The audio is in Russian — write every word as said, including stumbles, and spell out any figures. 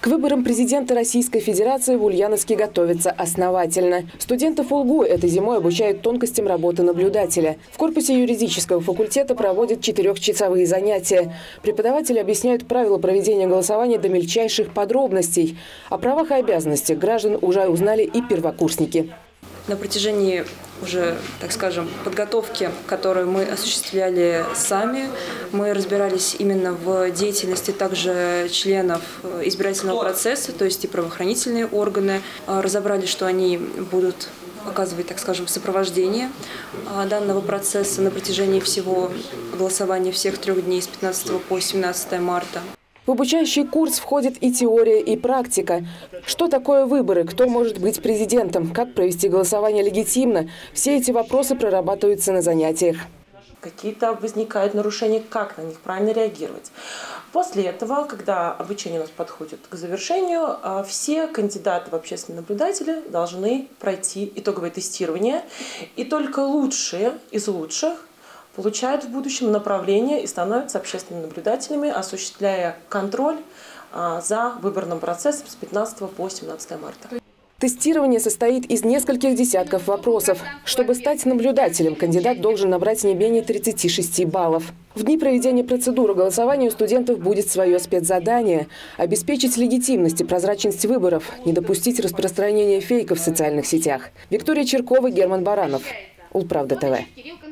К выборам президента Российской Федерации в Ульяновске готовятся основательно. Студентов ОГУ этой зимой обучают тонкостям работы наблюдателя. В корпусе юридического факультета проводят четырехчасовые занятия. Преподаватели объясняют правила проведения голосования до мельчайших подробностей. О правах и обязанностях граждан уже узнали и первокурсники. На протяжении уже, так скажем, подготовки, которую мы осуществляли сами, мы разбирались именно в деятельности также членов избирательного процесса, то есть и правоохранительные органы, разобрали, что они будут оказывать, так скажем, сопровождение данного процесса на протяжении всего голосования всех трех дней с пятнадцатого по семнадцатое марта. В обучающий курс входит и теория, и практика. Что такое выборы? Кто может быть президентом? Как провести голосование легитимно? Все эти вопросы прорабатываются на занятиях. Какие-то возникают нарушения, как на них правильно реагировать. После этого, когда обучение у нас подходит к завершению, все кандидаты в общественные наблюдатели должны пройти итоговое тестирование. И только лучшие из лучших получают в будущем направление и становятся общественными наблюдателями, осуществляя контроль за выборным процессом с пятнадцатого по семнадцатое марта. Тестирование состоит из нескольких десятков вопросов. Чтобы стать наблюдателем, кандидат должен набрать не менее тридцати шести баллов. В дни проведения процедуры голосования у студентов будет свое спецзадание – обеспечить легитимность и прозрачность выборов, не допустить распространения фейков в социальных сетях. Виктория Черкова, Герман Баранов. Улправда ТВ.